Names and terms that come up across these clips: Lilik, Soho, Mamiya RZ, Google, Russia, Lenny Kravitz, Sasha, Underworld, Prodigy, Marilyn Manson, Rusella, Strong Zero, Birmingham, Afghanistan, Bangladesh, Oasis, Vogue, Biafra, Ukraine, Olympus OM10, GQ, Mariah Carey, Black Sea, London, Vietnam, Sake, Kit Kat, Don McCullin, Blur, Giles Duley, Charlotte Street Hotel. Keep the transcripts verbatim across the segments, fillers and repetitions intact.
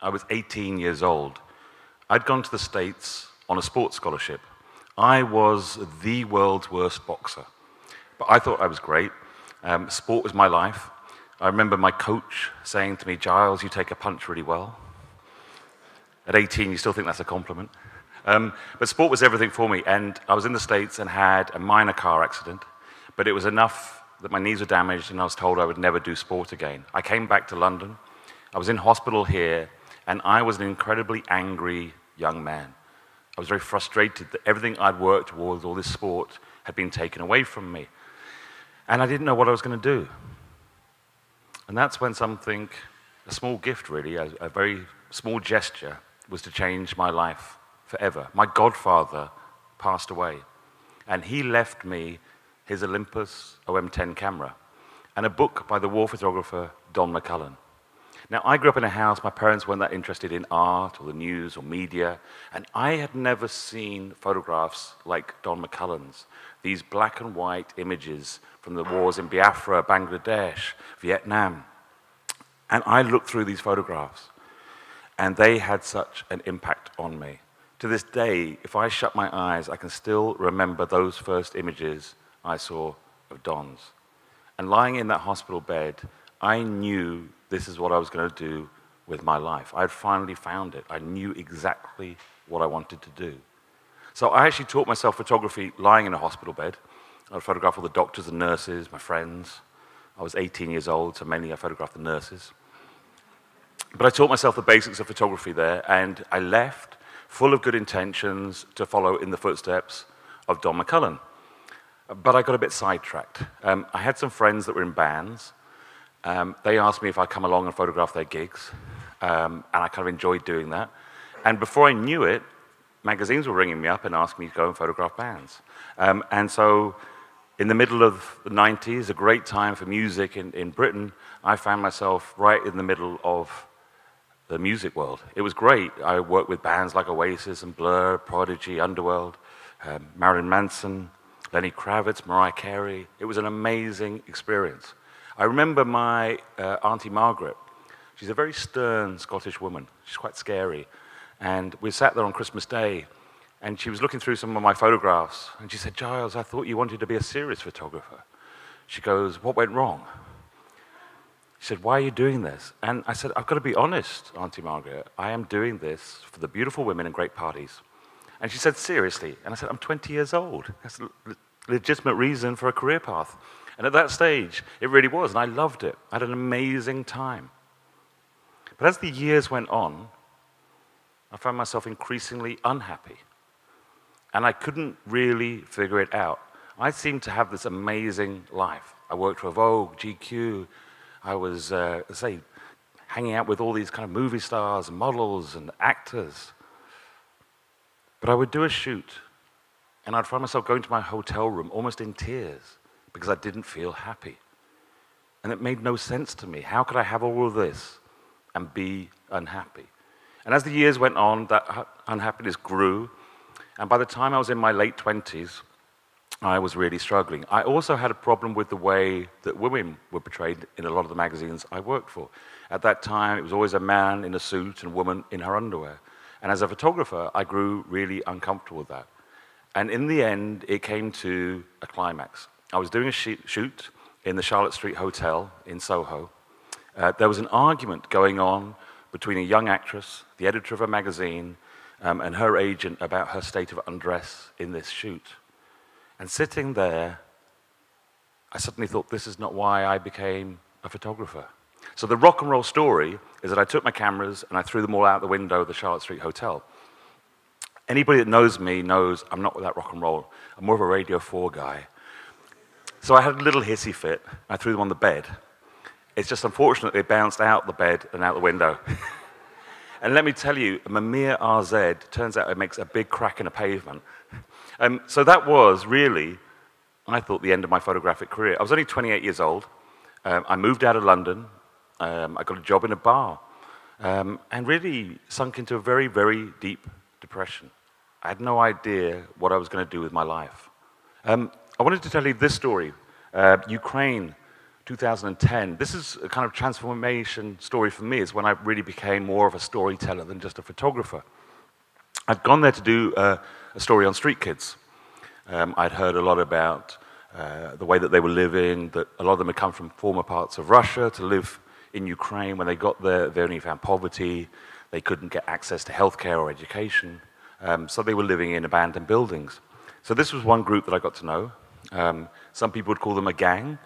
I was eighteen years old. I'd gone to the States on a sports scholarship. I was the world's worst boxer. But I thought I was great. Um, sport was my life. I remember my coach saying to me, "Giles, you take a punch really well." At eighteen, you still think that's a compliment. Um, but sport was everything for me, and I was in the States and had a minor car accident, but it was enough that my knees were damaged and I was told I would never do sport again. I came back to London, I was in hospital here, and I was an incredibly angry young man. I was very frustrated that everything I'd worked towards, all this sport, had been taken away from me. And I didn't know what I was going to do. And that's when something, a small gift really, a, a very small gesture, was to change my life forever. My godfather passed away, and he left me his Olympus O M ten camera and a book by the war photographer Don McCullin. Now, I grew up in a house, my parents weren't that interested in art or the news or media, and I had never seen photographs like Don McCullin's, these black and white images from the wars in Biafra, Bangladesh, Vietnam. And I looked through these photographs, and they had such an impact on me. To this day, if I shut my eyes, I can still remember those first images I saw of Don's. And lying in that hospital bed, I knew this is what I was going to do with my life. I had finally found it. I knew exactly what I wanted to do. So I actually taught myself photography lying in a hospital bed. I would photograph all the doctors and nurses, my friends. I was eighteen years old, so mainly I photographed the nurses. But I taught myself the basics of photography there, and I left full of good intentions to follow in the footsteps of Don McCullin. But I got a bit sidetracked. Um, I had some friends that were in bands. Um, they asked me if I'd come along and photograph their gigs, um, and I kind of enjoyed doing that. And before I knew it, magazines were ringing me up and asking me to go and photograph bands. Um, and so in the middle of the nineties, a great time for music in, in Britain, I found myself right in the middle of the music world. It was great. I worked with bands like Oasis and Blur, Prodigy, Underworld, um, Marilyn Manson, Lenny Kravitz, Mariah Carey. It was an amazing experience. I remember my uh, Auntie Margaret. She's a very stern Scottish woman. She's quite scary. And we sat there on Christmas Day, and she was looking through some of my photographs, and she said, "Giles, I thought you wanted to be a serious photographer." She goes, "What went wrong?" She said, "Why are you doing this?" And I said, "I've got to be honest, Auntie Margaret. I am doing this for the beautiful women and great parties." And she said, "Seriously?" And I said, "I'm twenty years old. That's a legitimate reason for a career path." And at that stage, it really was, and I loved it. I had an amazing time. But as the years went on, I found myself increasingly unhappy. And I couldn't really figure it out. I seemed to have this amazing life. I worked for Vogue, G Q. I was, uh, say, hanging out with all these kind of movie stars and models and actors. But I would do a shoot, and I'd find myself going to my hotel room almost in tears, because I didn't feel happy. And it made no sense to me. How could I have all of this and be unhappy? And as the years went on, that unhappiness grew. And by the time I was in my late twenties, I was really struggling. I also had a problem with the way that women were portrayed in a lot of the magazines I worked for. At that time, it was always a man in a suit and a woman in her underwear. And as a photographer, I grew really uncomfortable with that. And in the end, it came to a climax. I was doing a shoot in the Charlotte Street Hotel in Soho. Uh, there was an argument going on between a young actress, the editor of a magazine, um, and her agent about her state of undress in this shoot. And sitting there, I suddenly thought, this is not why I became a photographer. So the rock and roll story is that I took my cameras and I threw them all out the window of the Charlotte Street Hotel. Anybody that knows me knows I'm not with that rock and roll. I'm more of a Radio four guy. So I had a little hissy fit. I threw them on the bed. It's just unfortunate they bounced out the bed and out the window. And let me tell you, Mamiya R Z, turns out it makes a big crack in a pavement. Um, so that was really, I thought, the end of my photographic career. I was only twenty-eight years old. Um, I moved out of London. Um, I got a job in a bar um, and really sunk into a very, very deep depression. I had no idea what I was going to do with my life. Um, I wanted to tell you this story. Uh, Ukraine two thousand ten. This is a kind of transformation story for me. It's when I really became more of a storyteller than just a photographer. I'd gone there to do uh, a story on street kids. Um, I'd heard a lot about uh, the way that they were living, that a lot of them had come from former parts of Russia to live in Ukraine. When they got there, they only found poverty. They couldn't get access to healthcare or education. Um, so they were living in abandoned buildings. So this was one group that I got to know. Um, some people would call them a gang.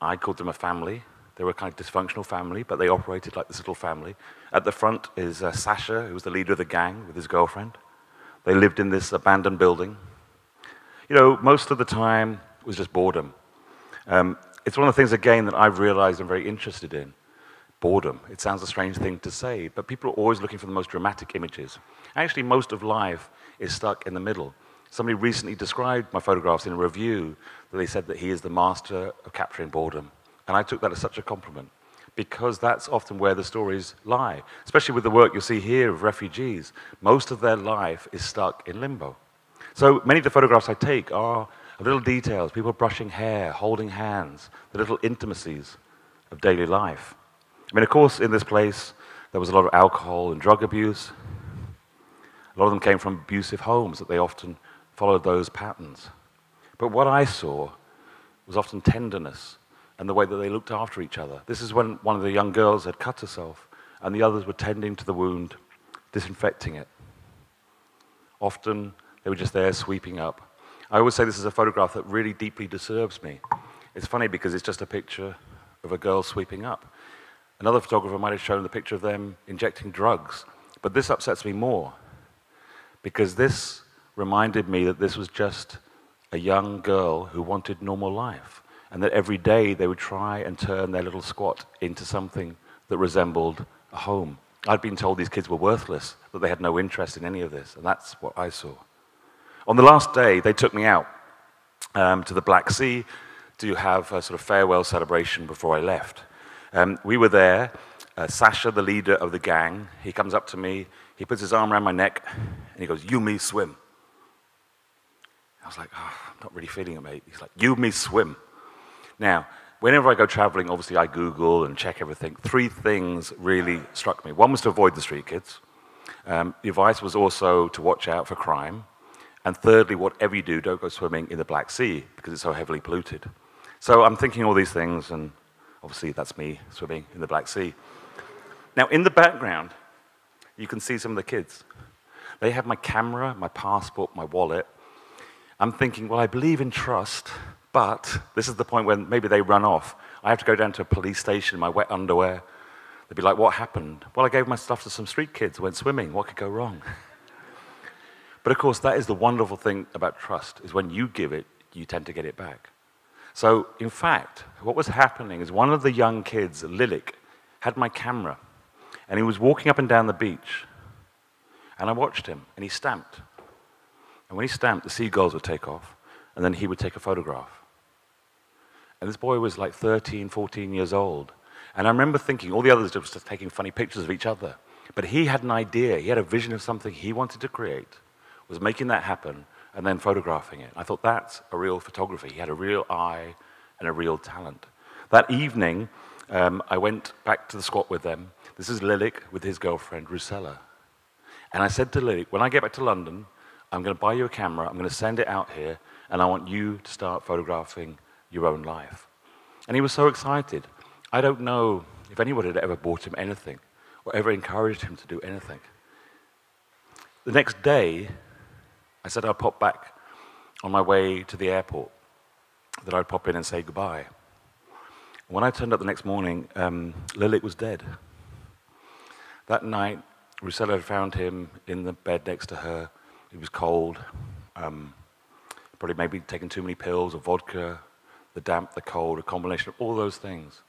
I called them a family. They were a kind of dysfunctional family, but they operated like this little family. At the front is uh, Sasha, who was the leader of the gang with his girlfriend. They lived in this abandoned building. You know, most of the time it was just boredom. Um, it's one of the things, again, that I've realized I'm very interested in. Boredom. It sounds a strange thing to say, but people are always looking for the most dramatic images. Actually, most of life is stuck in the middle. Somebody recently described my photographs in a review that they said that he is the master of capturing boredom. And I took that as such a compliment, because that's often where the stories lie, especially with the work you'll see here of refugees. Most of their life is stuck in limbo. So many of the photographs I take are of little details, people brushing hair, holding hands, the little intimacies of daily life. I mean, of course, in this place, there was a lot of alcohol and drug abuse. A lot of them came from abusive homes, that they often followed those patterns. But what I saw was often tenderness and the way that they looked after each other. This is when one of the young girls had cut herself, and the others were tending to the wound, disinfecting it. Often, they were just there sweeping up. I always say this is a photograph that really deeply disturbs me. It's funny because it's just a picture of a girl sweeping up. Another photographer might have shown the picture of them injecting drugs, but this upsets me more, because this reminded me that this was just a young girl who wanted normal life, and that every day they would try and turn their little squat into something that resembled a home. I'd been told these kids were worthless, that they had no interest in any of this, and that's what I saw. On the last day, they took me out um, to the Black Sea to have a sort of farewell celebration before I left. Um, we were there, uh, Sasha, the leader of the gang, he comes up to me, he puts his arm around my neck, and he goes, "You, me, swim." I was like, "Oh, I'm not really feeling it, mate." He's like, "You, me, swim." Now, whenever I go traveling, obviously I Google and check everything. Three things really struck me. One was to avoid the street kids. Um, the advice was also to watch out for crime. And thirdly, whatever you do, don't go swimming in the Black Sea, because it's so heavily polluted. So I'm thinking all these things, and obviously, that's me swimming in the Black Sea. Now, in the background, you can see some of the kids. They have my camera, my passport, my wallet. I'm thinking, well, I believe in trust, but this is the point when maybe they run off. I have to go down to a police station in my wet underwear. They'd be like, "What happened?" "Well, I gave my stuff to some street kids, went swimming. What could go wrong?" But of course, that is the wonderful thing about trust, is when you give it, you tend to get it back. So, in fact, what was happening is one of the young kids, Lilik, had my camera, and he was walking up and down the beach, and I watched him, and he stamped. And when he stamped, the seagulls would take off, and then he would take a photograph. And this boy was like thirteen, fourteen years old, and I remember thinking, all the others were just taking funny pictures of each other, but he had an idea, he had a vision of something he wanted to create, was making that happen, and then photographing it. I thought, that's a real photography. He had a real eye and a real talent. That evening, um, I went back to the squat with them. This is Lilik with his girlfriend, Rusella. And I said to Lilik, when I get back to London, I'm going to buy you a camera, I'm going to send it out here, and I want you to start photographing your own life. And he was so excited. I don't know if anyone had ever bought him anything or ever encouraged him to do anything. The next day, I said I'd pop back on my way to the airport, that I'd pop in and say goodbye. When I turned up the next morning, um, Lilik was dead. That night, Rusella had found him in the bed next to her. He was cold, um, probably maybe taken too many pills or vodka, the damp, the cold, a combination of all those things.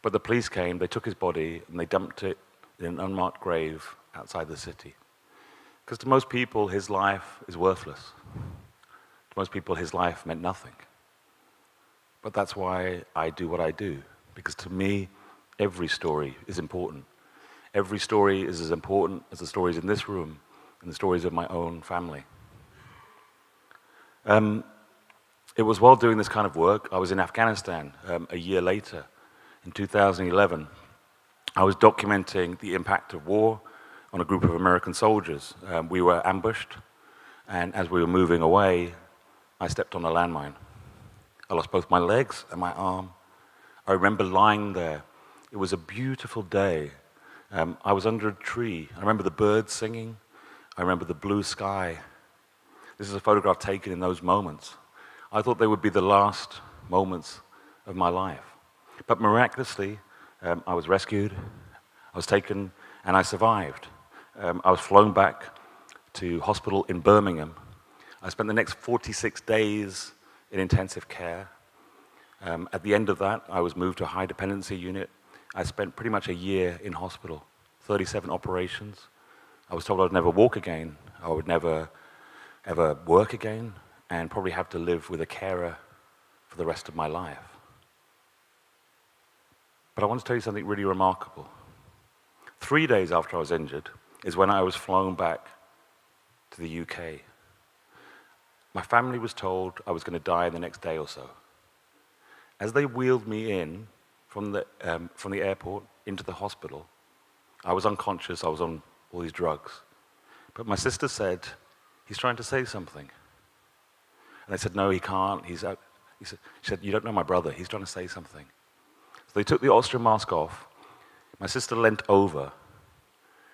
But the police came, they took his body, and they dumped it in an unmarked grave outside the city. Because to most people, his life is worthless. To most people, his life meant nothing. But that's why I do what I do, because to me, every story is important. Every story is as important as the stories in this room and the stories of my own family. Um, It was while doing this kind of work, I was in Afghanistan um, a year later, in two thousand eleven. I was documenting the impact of war on a group of American soldiers. Um, we were ambushed, and as we were moving away, I stepped on a landmine. I lost both my legs and my arm. I remember lying there. It was a beautiful day. Um, I was under a tree. I remember the birds singing. I remember the blue sky. This is a photograph taken in those moments. I thought they would be the last moments of my life. But miraculously, um, I was rescued, I was taken, and I survived. Um, I was flown back to hospital in Birmingham. I spent the next forty-six days in intensive care. Um, at the end of that, I was moved to a high dependency unit. I spent pretty much a year in hospital, thirty-seven operations. I was told I'd never walk again, I would never ever work again, and probably have to live with a carer for the rest of my life. But I want to tell you something really remarkable. Three days after I was injured is when I was flown back to the U K. My family was told I was going to die in the next day or so. As they wheeled me in from the, um, from the airport into the hospital, I was unconscious, I was on all these drugs. But my sister said, "He's trying to say something." And I said, "No, he can't. He's out." He said, she said, "You don't know my brother. He's trying to say something." So they took the oxygen mask off. My sister leant over.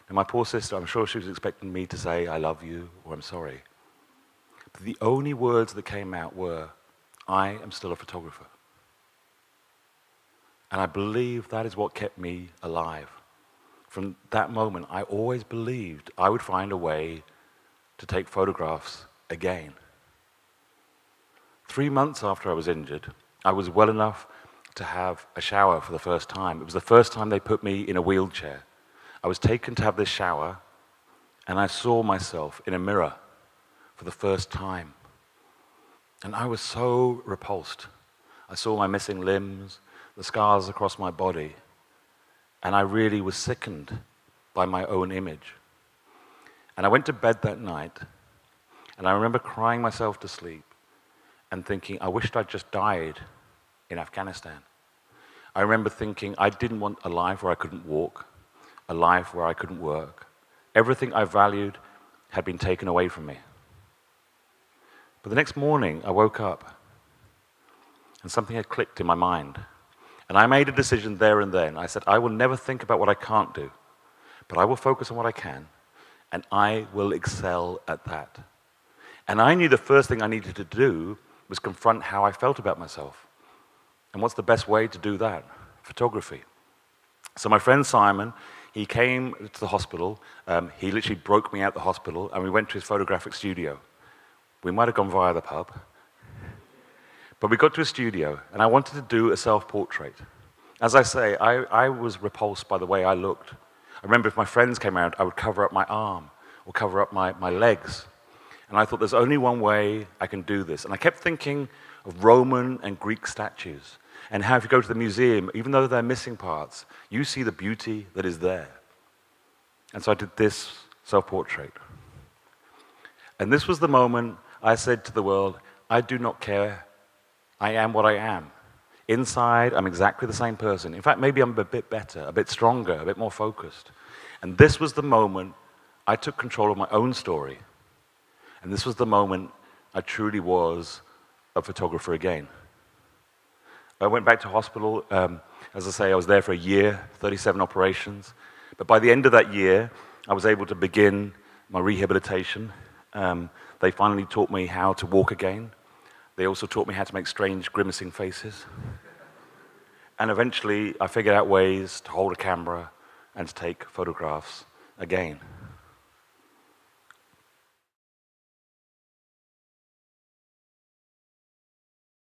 And my poor sister, I'm sure she was expecting me to say, "I love you," or "I'm sorry." But the only words that came out were, "I am still a photographer." And I believe that is what kept me alive. From that moment, I always believed I would find a way to take photographs again. Three months after I was injured, I was well enough to have a shower for the first time. It was the first time they put me in a wheelchair. I was taken to have this shower, and I saw myself in a mirror for the first time. And I was so repulsed. I saw my missing limbs, the scars across my body, and I really was sickened by my own image. And I went to bed that night, and I remember crying myself to sleep and thinking, I wished I'd just died in Afghanistan. I remember thinking, I didn't want a life where I couldn't walk, a life where I couldn't work. Everything I valued had been taken away from me. But the next morning, I woke up, and something had clicked in my mind. And I made a decision there and then. I said, I will never think about what I can't do, but I will focus on what I can. And I will excel at that. And I knew the first thing I needed to do was confront how I felt about myself. And what's the best way to do that? Photography. So my friend Simon, he came to the hospital. Um, he literally broke me out of the hospital, and we went to his photographic studio. We might have gone via the pub. But we got to his studio, and I wanted to do a self-portrait. As I say, I, I was repulsed by the way I looked. I remember if my friends came around, I would cover up my arm or cover up my, my legs. And I thought, there's only one way I can do this. And I kept thinking of Roman and Greek statues and how if you go to the museum, even though they're missing parts, you see the beauty that is there. And so I did this self-portrait. And this was the moment I said to the world, I do not care. I am what I am. Inside, I'm exactly the same person. In fact, maybe I'm a bit better, a bit stronger, a bit more focused. And this was the moment I took control of my own story. And this was the moment I truly was a photographer again. I went back to hospital. Um, as I say, I was there for a year, thirty-seven operations. But by the end of that year, I was able to begin my rehabilitation. Um, they finally taught me how to walk again. They also taught me how to make strange, grimacing faces. And eventually, I figured out ways to hold a camera and to take photographs again.